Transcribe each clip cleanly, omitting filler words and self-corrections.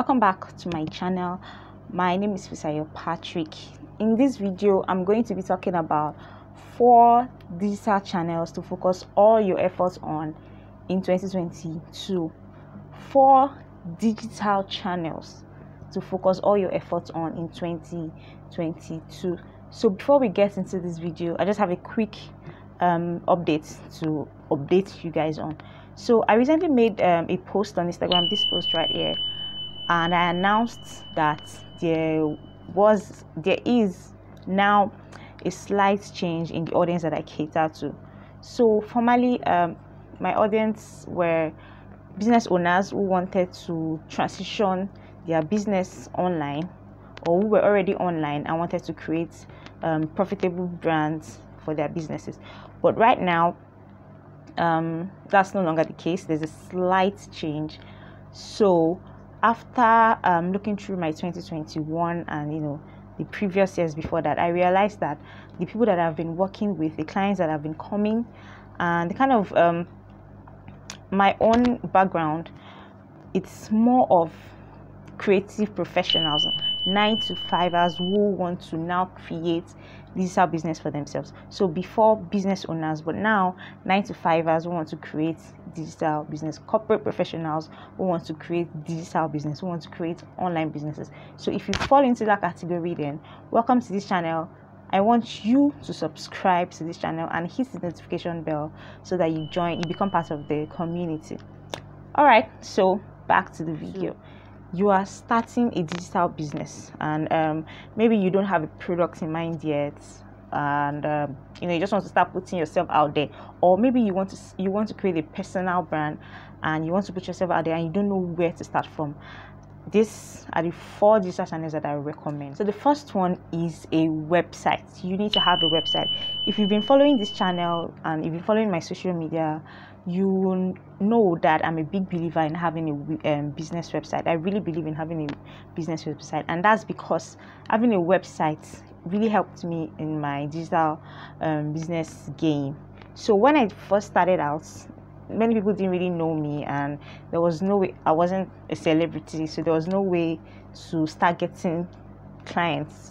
Welcome back to my channel. My name is Fisayo Patrick. In this video, I'm going to be talking about 4 digital channels to focus all your efforts on in 2022. 4 digital channels to focus all your efforts on in 2022. So before we get into this video, I just have a quick update to update you guys on. So I recently made a post on Instagram, this post right here, and I announced that there is now a slight change in the audience that I cater to. So formerly, my audience were business owners who wanted to transition their business online, or who were already online and wanted to create profitable brands for their businesses. But right now, that's no longer the case. There's a slight change. So after looking through my 2021 and the previous years before that, I realized that the people that I've been working with, the clients that have been coming, and the kind of my own background, it's more of creative professionals, 9-to-5ers who want to now create digital business for themselves. So before, business owners, but now 9-to-5ers who want to create digital business, corporate professionals who want to create digital business, who want to create online businesses. So if you fall into that category, then welcome to this channel. I want you to subscribe to this channel and hit the notification bell so that you become part of the community. All right, so back to the video. You are starting a digital business, and maybe you don't have a product in mind yet, and you just want to start putting yourself out there, or maybe you want to create a personal brand and you want to put yourself out there and you don't know where to start from. These are the 4 digital channels that I recommend. So the first one is a website. You need to have a website. If you've been following this channel and if you're following my social media, you know that I'm a big believer in having a business website. I really believe in having a business website, and that's because having a website really helped me in my digital business game. So when I first started out, many people didn't really know me, and there was no way, I wasn't a celebrity, so there was no way to start getting clients.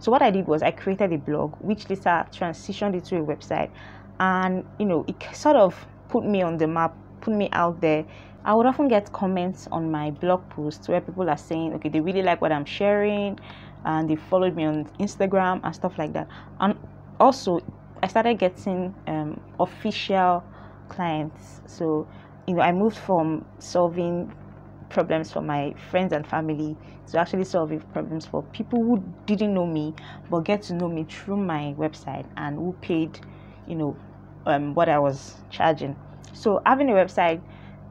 So what I did was I created a blog, which later transitioned into a website, and it sort of put me on the map, put me out there. I would often get comments on my blog posts where people are saying, okay, they really like what I'm sharing, and they followed me on Instagram and stuff like that. And also, I started getting official clients. So I moved from solving problems for my friends and family to actually solving problems for people who didn't know me but get to know me through my website, and who paid what I was charging. So having a website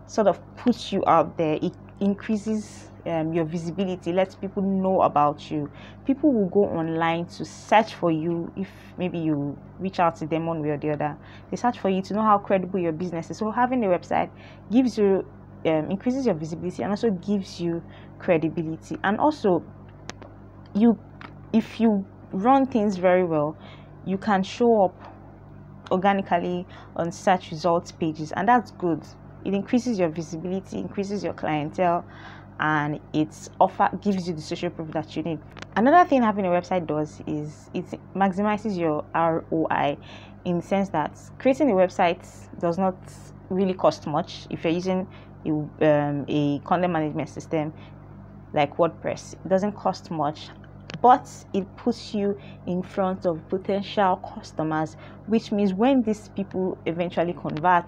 sort of puts you out there. It increases your visibility, lets people know about you. People will go online to search for you. If maybe you reach out to them one way or the other, they search for you to know how credible your business is. So having a website gives you increases your visibility, and also gives you credibility. And also, if you run things very well, you can show up organically on search results pages, and that's good. It increases your visibility, increases your clientele, and its offer gives you the social proof that you need. Another thing having a website does is it maximizes your ROI, in the sense that creating a website does not really cost much. If you're using a content management system like WordPress, it doesn't cost much, but it puts you in front of potential customers, which means when these people eventually convert,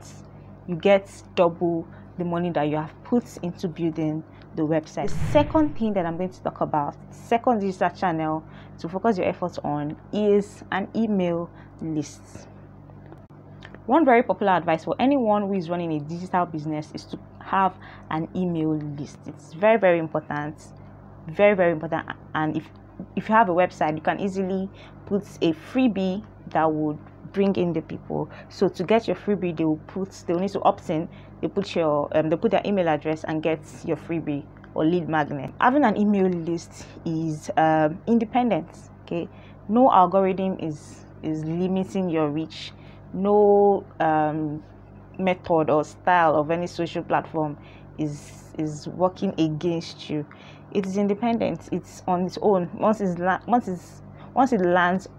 you get double the money that you have put into building the website. The second thing that I'm going to talk about, second digital channel to focus your efforts on, is an email list. One very popular advice for anyone who is running a digital business is to have an email list. It's very, very important, very, very important. And if you have a website, you can easily put a freebie that would bring in the people. So to get your freebie, they'll need to opt in. They put their email address and get your freebie or lead magnet. Having an email list is independent. Okay, no algorithm is limiting your reach. No method or style of any social platform is is working against you. It is independent. It's on its own. Once it lands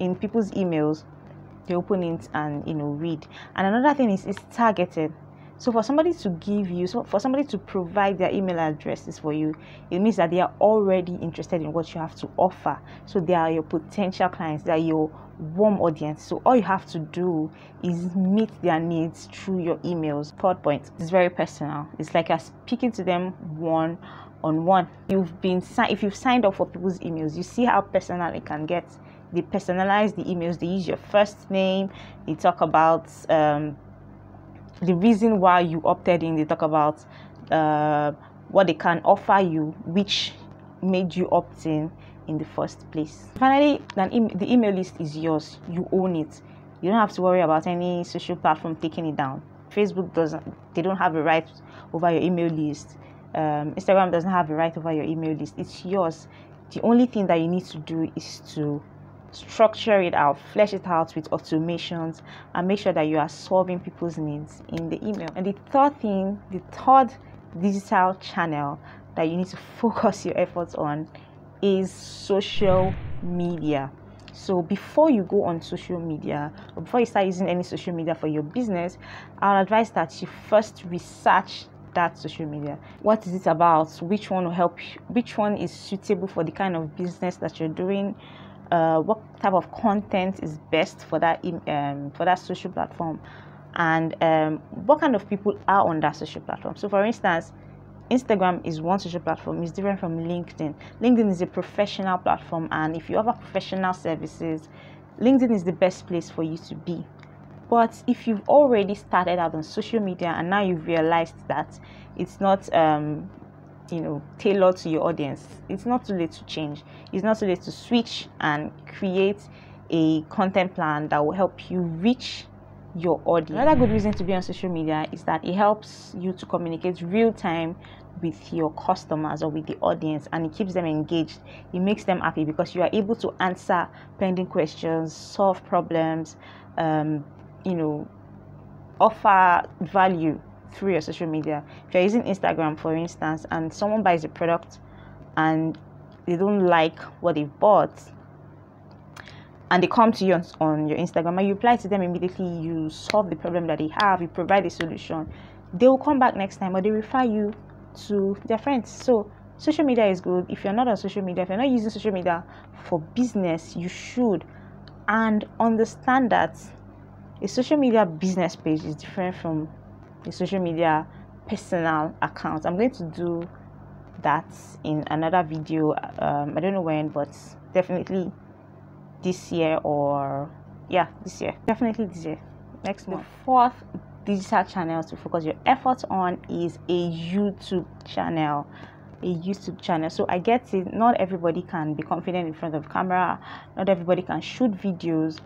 in people's emails, they open it and read. And another thing is it's targeted. So for somebody to provide their email addresses for you, it means that they are already interested in what you have to offer. So they are your potential clients, they are your warm audience. So all you have to do is meet their needs through your emails. Third point, it's very personal. It's like you're speaking to them one-on-one. If you've signed up for people's emails, you see how personal it can get. They personalize the emails. They use your first name. They talk about the reason why you opted in. They talk about what they can offer you, which made you opt in the first place. Finally, the email list is yours. You own it. You don't have to worry about any social platform taking it down. Facebook doesn't. They don't have a right over your email list. Instagram doesn't have a right over your email list. It's yours. The only thing that you need to do is to structure it out, flesh it out with automations, and make sure that you are solving people's needs in the email. And the third digital channel that you need to focus your efforts on is social media. So before you go on social media, or before you start using any social media for your business, I'll advise that you first research that social media. What is it about? Which one will help you? Which one is suitable for the kind of business that you're doing? What type of content is best for that social platform? And what kind of people are on that social platform? So for instance, Instagram is one social platform. It's different from LinkedIn. LinkedIn is a professional platform, and if you offer professional services, LinkedIn is the best place for you to be. But if you've already started out on social media and now you've realized that it's not, tailored to your audience, it's not too late to change. It's not too late to switch and create a content plan that will help you reach your audience. Another good reason to be on social media is that it helps you to communicate real time with your customers or with the audience, and it keeps them engaged. It makes them happy because you are able to answer pending questions, solve problems, offer value through your social media. If you're using Instagram, for instance, and someone buys a product and they don't like what they bought, and they come to you on your Instagram and you reply to them immediately, you solve the problem that they have, you provide a solution, they will come back next time or they refer you to their friends. So social media is good. If you're not on social media, if you're not using social media for business, you should, and understand that a social media business page is different from a social media personal account. I'm going to do that in another video. I don't know when, but definitely this year, next month. The fourth digital channel to focus your efforts on is a YouTube channel. So I get it, not everybody can be confident in front of camera, not everybody can shoot videos,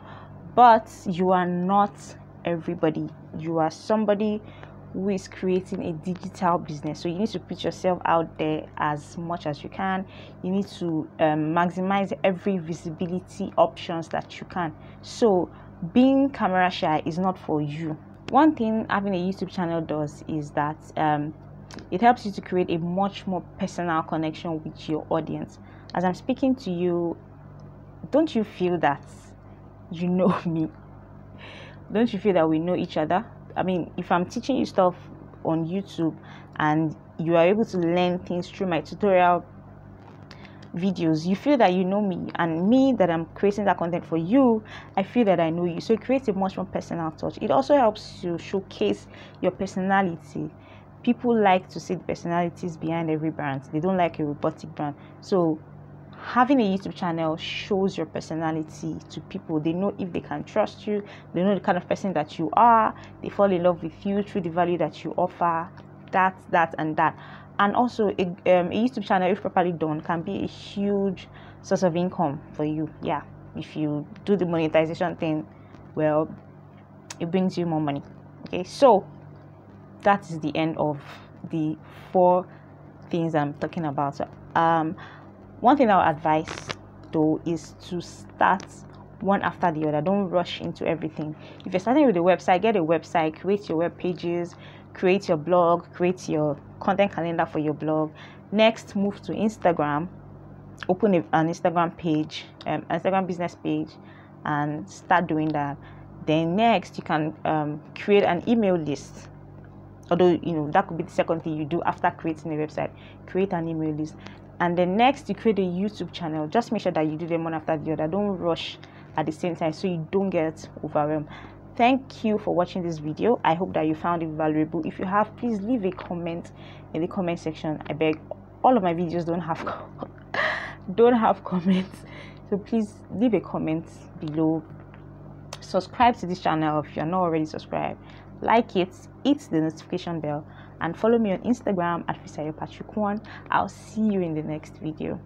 but you are not everybody. You are somebody who is creating a digital business, so you need to put yourself out there as much as you can. You need to maximize every visibility options that you can. So being camera shy is not for you. One thing having a YouTube channel does is that it helps you to create a much more personal connection with your audience. As I'm speaking to you, don't you feel that you know me? Don't you feel that we know each other? I mean, if I'm teaching you stuff on YouTube and you are able to learn things through my tutorial videos, you feel that you know me, and me that I'm creating that content for you, I feel that I know you. So it creates a much more personal touch. It also helps you showcase your personality. People like to see the personalities behind every brand. They don't like a robotic brand. So having a YouTube channel shows your personality to people. They know if they can trust you. They know the kind of person that you are. They fall in love with you through the value that you offer. That. And also, a YouTube channel, if properly done, can be a huge source of income for you. Yeah, if you do the monetization thing, well, it brings you more money. Okay, so that is the end of the four things I'm talking about. One thing I'll advise though is to start one after the other. Don't rush into everything. If you're starting with a website, get a website, create your web pages, create your blog, create your content calendar for your blog. Next, move to Instagram, open an Instagram page, Instagram business page, and start doing that. Then next, you can create an email list. Although, you know, that could be the second thing you do after creating a website. Create an email list. And then next, you create a YouTube channel. Just make sure that you do them one after the other. Don't rush at the same time so you don't get overwhelmed. Thank you for watching this video. I hope that you found it valuable. If you have, please leave a comment in the comment section. I beg, all of my videos don't have comments. So please leave a comment below. Subscribe to this channel if you're not already subscribed. Like it, hit the notification bell, and follow me on Instagram at Fisayo Patrick1. I'll see you in the next video.